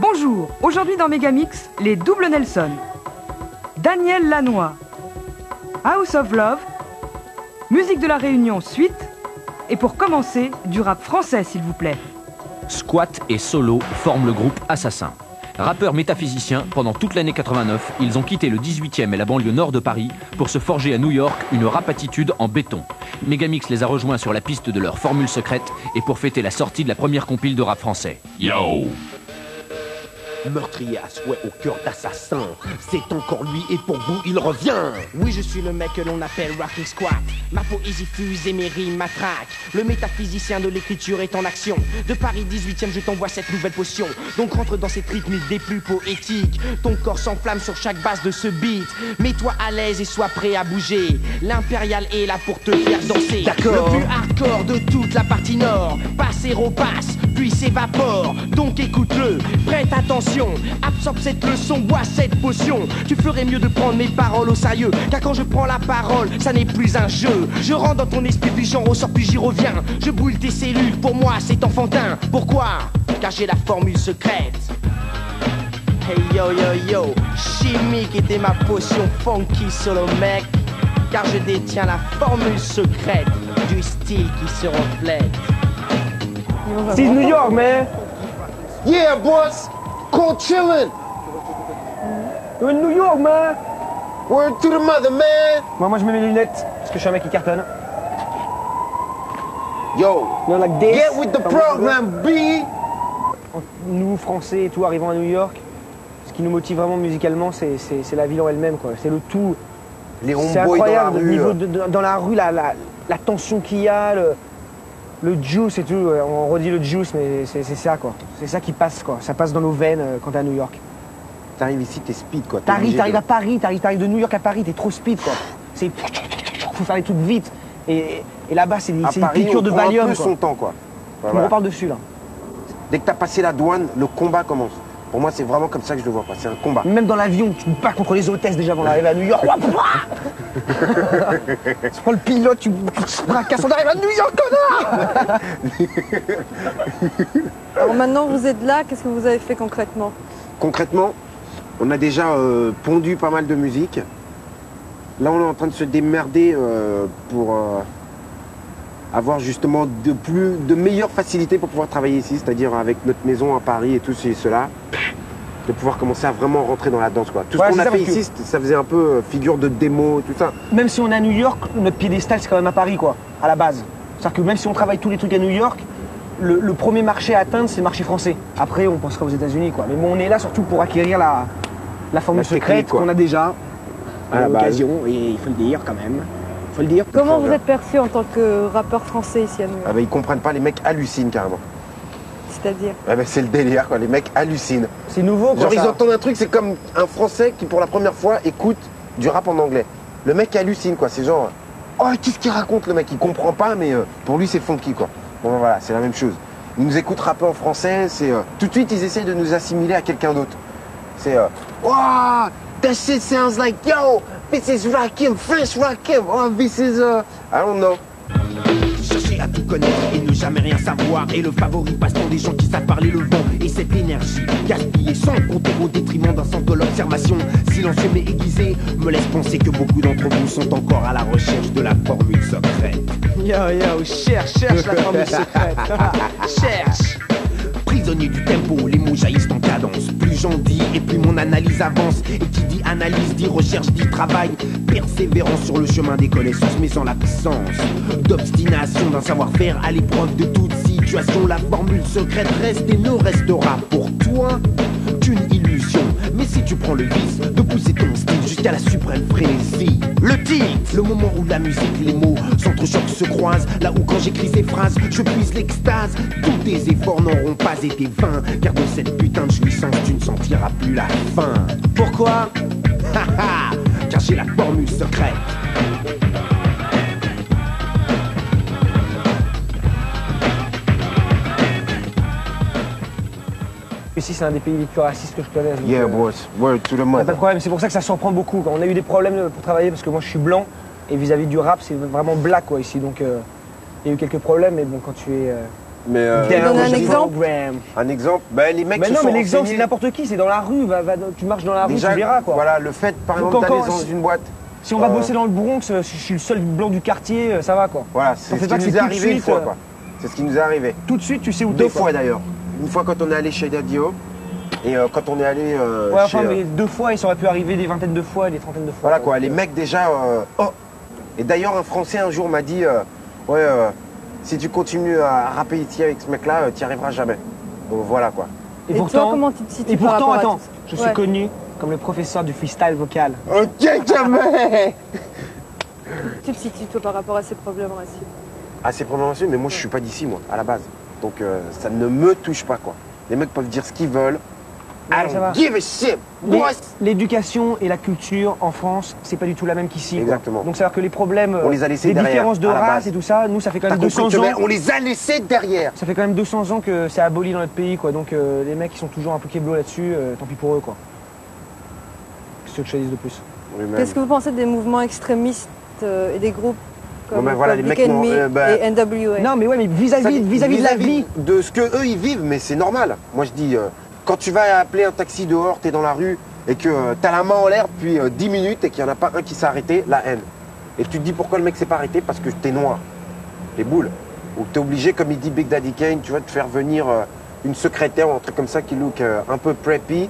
Bonjour, aujourd'hui dans Mégamix, les doubles Nelson. Daniel Lanois, House of Love, musique de la Réunion suite, et pour commencer, du rap français s'il vous plaît. Squat et Solo forment le groupe Assassin. Rappeurs métaphysiciens, pendant toute l'année 89, ils ont quitté le 18e et la banlieue nord de Paris pour se forger à New York une rap attitude en béton. Mégamix les a rejoints sur la piste de leur formule secrète et pour fêter la sortie de la première compile de rap français. Yo! Meurtrier à souhait au cœur d'assassin, c'est encore lui et pour vous il revient. Oui, je suis le mec que l'on appelle Rockin' Squat. Ma poésie fuse et mes rimes m'attraquent. Le métaphysicien de l'écriture est en action. De Paris 18e je t'envoie cette nouvelle potion. Donc rentre dans cette rythmique des plus poétiques. Ton corps s'enflamme sur chaque base de ce beat. Mets-toi à l'aise et sois prêt à bouger. L'impérial est là pour te faire danser. D'accord. Le plus hardcore de toute la partie nord passe et repasse, puis s'évapore. Donc écoute-le, prête attention. Absorbe cette leçon, bois cette potion. Tu ferais mieux de prendre mes paroles au sérieux, car quand je prends la parole, ça n'est plus un jeu. Je rentre dans ton esprit, puis j'en ressors, puis j'y reviens. Je brûle tes cellules, pour moi c'est enfantin. Pourquoi? Car j'ai la formule secrète. Hey yo yo yo, chimique était ma potion funky solo mec, car je détiens la formule secrète du style qui se reflète. C'est New York, man. Yeah, boss. Cold chillin'. You're in New York, man. Word to the mother, man. Moi, je mets mes lunettes parce que je suis un mec qui cartonne. Yo, non, like this. Get with the program, B. Nous, Français et tout, arrivons à New York, ce qui nous motive vraiment musicalement, c'est la ville en elle-même, quoi. C'est le tout. Les homeboys dans la rue. Dans la rue, la tension qu'il y a, le juice et tout, on redit le juice, mais c'est ça quoi. C'est ça qui passe quoi, ça passe dans nos veines quand t'es à New York. T'arrives ici, t'es speed quoi. T'arrives à Paris, t'arrives de New York à Paris, t'es trop speed quoi. C'est... Faut faire les trucs vite. Et là-bas, c'est une piqûre de Valium. On prend son temps quoi. Voilà. On repart dessus là. Dès que t'as passé la douane, le combat commence. Pour moi, c'est vraiment comme ça que je le vois pas, c'est un combat. Même dans l'avion, tu te bats contre les hôtesses déjà avant d'arriver à New York. Tu prends le pilote, tu fracasses, on arrive à New York, connard. Alors maintenant, vous êtes là, qu'est-ce que vous avez fait concrètement? Concrètement, on a déjà pondu pas mal de musique. Là, on est en train de se démerder pour avoir justement de meilleures facilités pour pouvoir travailler ici, c'est-à-dire avec notre maison à Paris et tout cela. De pouvoir commencer à vraiment rentrer dans la danse quoi. Tout ce qu'on a fait ici, ça faisait un peu figure de démo, tout ça. Même si on est à New York, notre piédestal c'est quand même à Paris quoi, à la base. C'est-à-dire que même si on travaille tous les trucs à New York, le premier marché à atteindre c'est le marché français. Après on pensera aux États-Unis quoi. Mais bon, on est là surtout pour acquérir la formule secrète qu'on a déjà à la base. Et il faut le dire quand même. Faut le dire. Comment vous êtes perçu en tant que rappeur français ici à New York? Ah bah, ils comprennent pas, les mecs hallucinent carrément. C'est-à-dire? Ah bah, c'est le délire quoi, les mecs hallucinent. C'est nouveau quoi. Genre ils entendent un truc, c'est comme un Français qui pour la première fois écoute du rap en anglais. Le mec hallucine quoi, c'est genre oh qu'est-ce qu'il raconte le mec, il comprend pas mais pour lui c'est funky quoi. Bon ben, voilà, c'est la même chose. Ils nous écoutent rapper en français, c'est tout de suite ils essaient de nous assimiler à quelqu'un d'autre. C'est wow, that shit sounds like yo, this is Rakim, French Rakim, oh this is I don't know. Chercher à tout connaître et ne jamais rien savoir et le favori passe-temps des gens qui savent parler le vent et cette énergie gaspillée sans compter au détriment d'un centre de l'observation silencieux mais aiguisé me laisse penser que beaucoup d'entre vous sont encore à la recherche de la formule secrète. Yo yo, cherche la formule secrète. Cherche. Prisonnier du tempo, les mots jaillissent en cadence. Plus j'en dis et plus mon analyse avance. Et qui dit analyse, dit recherche, dit travail. Persévérant sur le chemin des connaissances, mais sans la puissance d'obstination d'un savoir-faire à l'épreuve de toute situation. La formule secrète reste et ne restera pour toi qu'une illusion. Mais si tu prends le vice de pousser ton style jusqu'à la suprême frénésie, le titre, le moment où la musique, les mots s'entrechoquent, se croisent, là où quand j'écris ces phrases, je puise l'extase. Tous tes efforts n'auront pas été vains, car de cette putain de jouissance, tu ne sentiras plus la fin. Pourquoi? Haha, car j'ai la formule secrète. Ici, c'est un des pays les plus racistes que je connais. Yeah, boss. Word to the mother. Pas de problème, c'est pour ça que ça s'en prend beaucoup. On a eu des problèmes pour travailler parce que moi je suis blanc et vis-à-vis du rap, c'est vraiment black quoi ici. Donc il Il y a eu quelques problèmes, mais bon, quand tu es... Donne un exemple. Un exemple, bah, les mecs. Mais non, mais l'exemple c'est n'importe qui, c'est dans la rue. Tu marches dans la rue, déjà, tu verras quoi. Voilà, le fait, par exemple, d'aller dans une boîte. Si on va bosser dans le Bronx, je suis le seul blanc du quartier, ça va quoi. Voilà, c'est ce qui nous est arrivé une fois quoi. C'est ce qui nous est arrivé. Tout de suite, tu sais où t'es. Deux fois d'ailleurs. Une fois quand on est allé chez Dadio et quand on est allé. Ouais, enfin, mais deux fois, il aurait pu arriver des vingtaines de fois, des trentaines de fois. Voilà quoi, les mecs déjà. Oh. Et d'ailleurs, un Français un jour m'a dit, ouais. Si tu continues à rapper ici avec ce mec-là, tu n'y arriveras jamais. Donc voilà quoi. Et pourtant, toi, comment tu te situes? Et pourtant, attends, je suis connu comme le professeur du freestyle vocal. Ok, jamais. Tu te situes toi par rapport à ces problèmes raciaux? À ces problèmes raciaux, mais moi je suis pas d'ici, moi, à la base. Donc ça ne me touche pas quoi. Les mecs peuvent dire ce qu'ils veulent. Alors, give a shit. L'éducation et la culture en France, c'est pas du tout la même qu'ici. Exactement. Quoi. Donc, c'est-à-dire que les problèmes, on les a laissés derrière, différences de race et tout ça, nous, ça fait quand même 200 ans. On les a laissés derrière. Ça fait quand même 200 ans que c'est aboli dans notre pays, quoi. Donc, les mecs, ils sont toujours un peu keblo là-dessus, tant pis pour eux, quoi. Ceux que je choisisse de plus. Oui, qu'est-ce que vous pensez des mouvements extrémistes et des groupes comme Public Enemy et NWA? Non, mais ouais, mais vis-à-vis de la vie. De ce qu'eux, ils vivent, mais c'est normal. Moi, je dis. Quand tu vas appeler un taxi dehors, t'es dans la rue et que t'as la main en l'air depuis 10 minutes et qu'il n'y en a pas un qui s'est arrêté, la haine. Et tu te dis pourquoi le mec s'est pas arrêté? Parce que t'es noir, les boules. Ou t'es obligé, comme il dit Big Daddy Kane, tu vois, de faire venir une secrétaire ou un truc comme ça qui look un peu preppy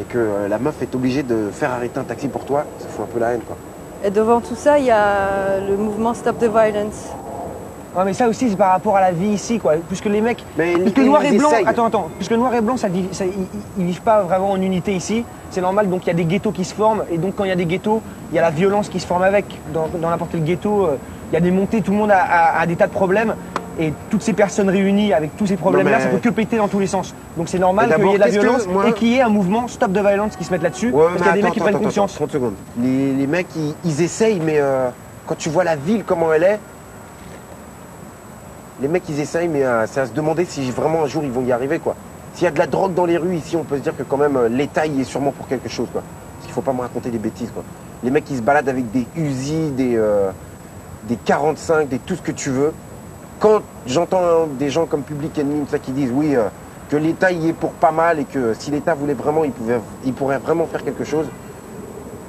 et que la meuf est obligée de faire arrêter un taxi pour toi, ça fout un peu la haine quoi. Et devant tout ça, il y a le mouvement Stop the Violence. Ouais, mais ça aussi c'est par rapport à la vie ici quoi, puisque les mecs, puisque noir et blanc, attends, puisque noir et blanc, ils vivent pas vraiment en unité ici, c'est normal, donc il y a des ghettos qui se forment, et donc quand il y a des ghettos, il y a la violence qui se forme avec, dans n'importe quel ghetto, il y a des montées, tout le monde a des tas de problèmes, et toutes ces personnes réunies avec tous ces problèmes-là, ça peut que péter dans tous les sens, donc c'est normal qu'il y ait de la violence, et qu'il y ait un mouvement Stop the Violence qui se mette là-dessus, parce qu'il y a des mecs qui prennent conscience. 30 secondes. Les mecs, ils essayent, mais quand tu vois la ville, comment elle est, les mecs, ils essayent, mais c'est à se demander si vraiment un jour ils vont y arriver, quoi. S'il y a de la drogue dans les rues, ici, on peut se dire que quand même, l'État y est sûrement pour quelque chose, quoi. Parce qu'il faut pas me raconter des bêtises, quoi. Les mecs, ils se baladent avec des Uzi, des 45, des tout ce que tu veux. Quand j'entends des gens comme Public Enemy, ça, qui disent, oui, que l'État y est pour pas mal et que si l'État voulait vraiment, il pourrait vraiment faire quelque chose,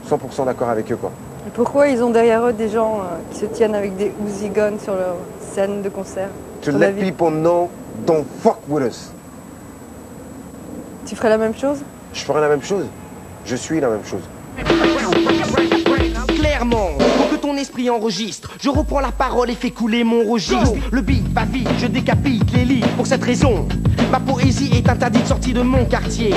100% d'accord avec eux, quoi. Et pourquoi ils ont derrière eux des gens qui se tiennent avec des Uzi guns sur leur scène de concert? To let people know, don't fuck with us. Tu ferais la même chose? Je ferais la même chose. Je suis la même chose. Clairement, pour que ton esprit enregistre, je reprends la parole et fais couler mon registre. Le beat va vite, je décapite les livres. Pour cette raison, ma poésie est interdite, sortie de mon quartier.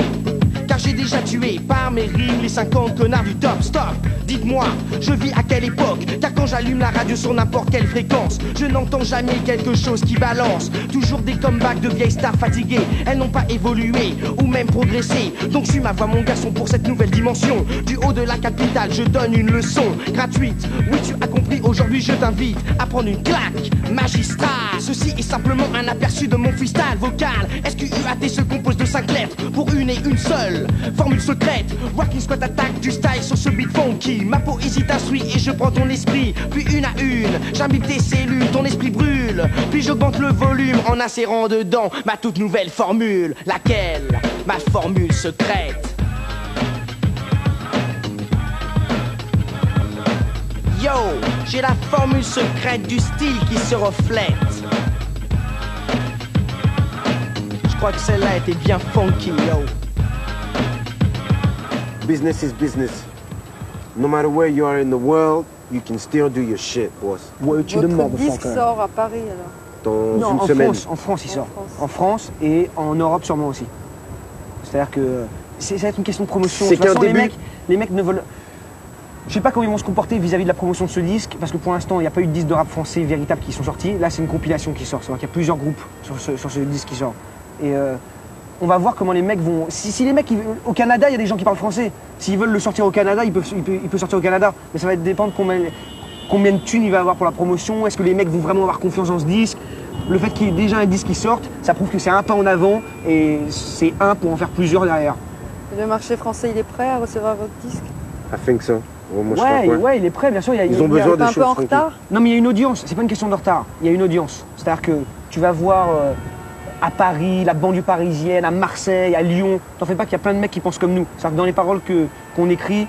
Car j'ai déjà tué par mes rimes les 50 connards du top. Stop, dites-moi, je vis à quelle époque? Car quand j'allume la radio sur n'importe quelle fréquence, je n'entends jamais quelque chose qui balance. Toujours des comebacks de vieilles stars fatiguées. Elles n'ont pas évolué ou même progressé. Donc suis ma voix mon garçon pour cette nouvelle dimension. Du haut de la capitale je donne une leçon gratuite. Oui tu as compris, aujourd'hui je t'invite à prendre une claque magistrale. Ceci est simplement un aperçu de mon freestyle vocal. SQUAT se compose de 5 lettres pour une et une seule formule secrète. Rockin' Squat attaque du style sur ce beat funky. Ma poésie t'instruit et je prends ton esprit. Puis une à une, j'imbibe tes cellules. Ton esprit brûle, puis j'augmente le volume en insérant dedans ma toute nouvelle formule. Laquelle? Ma formule secrète. Yo, j'ai la formule secrète du style qui se reflète. Je crois que celle-là était bien funky, yo. Business is business. No matter where you are in the world, you can still do your shit, boss. Votre disque sort à Paris, alors? Dans une semaine. En France, il sort. En France et en Europe, sûrement aussi. C'est-à-dire que ça va être une question de promotion. C'est qu'un début. Les mecs ne veulent... Je sais pas comment ils vont se comporter vis-à-vis de la promotion de ce disque, parce que pour l'instant, il n'y a pas eu de disque de rap français véritable qui sont sortis. Là, c'est une compilation qui sort. C'est-à-dire qu'il y a plusieurs groupes sur ce disque qui sort. Et... on va voir comment les mecs vont... Si les mecs, au Canada, il y a des gens qui parlent français. S'ils veulent le sortir au Canada, ils peuvent sortir au Canada. Mais ça va dépendre combien de thunes il va avoir pour la promotion. Est-ce que les mecs vont vraiment avoir confiance dans ce disque? Le fait qu'il y ait déjà un disque qui sorte, ça prouve que c'est un pas en avant et c'est un pour en faire plusieurs derrière. Le marché français, il est prêt à recevoir votre disque? I think so. Oh, moi, ouais, il est prêt, bien sûr. Ils ont besoin de choses. Un peu en retard ? Non, mais il y a une audience. C'est pas une question de retard. Il y a une audience. C'est-à-dire que tu vas voir à Paris, la banlieue parisienne, à Marseille, à Lyon. T'en fais pas qu'il y a plein de mecs qui pensent comme nous. C'est-à-dire que dans les paroles qu'on écrit,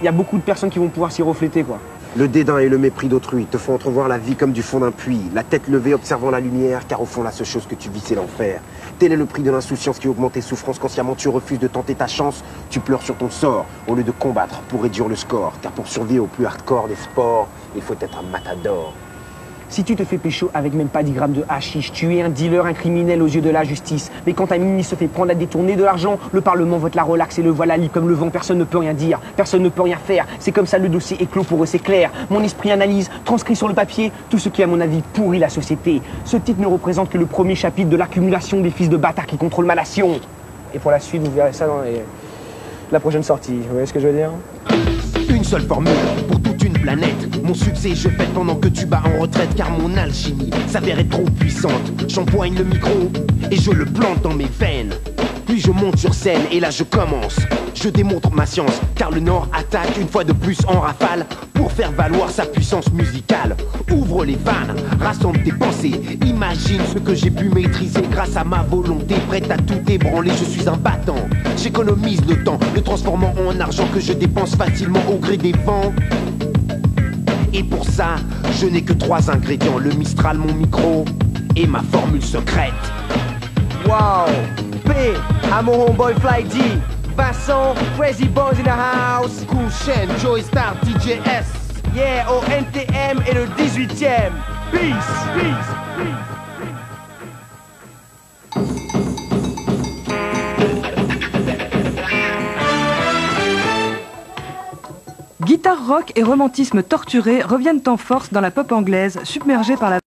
il y a beaucoup de personnes qui vont pouvoir s'y refléter, quoi. Le dédain et le mépris d'autrui te font entrevoir la vie comme du fond d'un puits, la tête levée observant la lumière, car au fond la seule chose que tu vis c'est l'enfer. Tel est le prix de l'insouciance qui augmente tes souffrances, consciemment tu refuses de tenter ta chance, tu pleures sur ton sort, au lieu de combattre pour réduire le score, car pour survivre au plus hardcore des sports, il faut être un matador. Si tu te fais pécho avec même pas 10 grammes de hashish, tu es un dealer, un criminel aux yeux de la justice. Mais quand un ministre se fait prendre à détourner de l'argent, le Parlement vote la relaxe et le voilà libre comme le vent. Personne ne peut rien dire, personne ne peut rien faire. C'est comme ça, le dossier est clos pour eux, c'est clair. Mon esprit analyse, transcrit sur le papier tout ce qui, à mon avis, pourrit la société. Ce titre ne représente que le premier chapitre de l'accumulation des fils de bâtards qui contrôlent ma nation. Et pour la suite, vous verrez ça dans la prochaine sortie. Vous voyez ce que je veux dire ? Une seule formule pour toute une planète. Mon succès je fête pendant que tu bats en retraite, car mon alchimie s'avère être trop puissante. J'empoigne le micro et je le plante dans mes veines. Puis je monte sur scène et là je commence. Je démontre ma science car le Nord attaque une fois de plus en rafale pour faire valoir sa puissance musicale. Ouvre les vannes, rassemble tes pensées. Imagine ce que j'ai pu maîtriser grâce à ma volonté prête à tout ébranler. Je suis un battant, j'économise le temps, le transformant en argent que je dépense facilement au gré des vents. Et pour ça, je n'ai que 3 ingrédients: le Mistral, mon micro et ma formule secrète. Wow. P, I'm a homeboy Fly D, Vincent, Crazy Bones in the house, Kool Shen, Joey Star, DJS, yeah, au NTM et le 18ème. Peace, peace, peace. Guitare rock et romantisme torturé reviennent en force dans la pop anglaise, submergée par la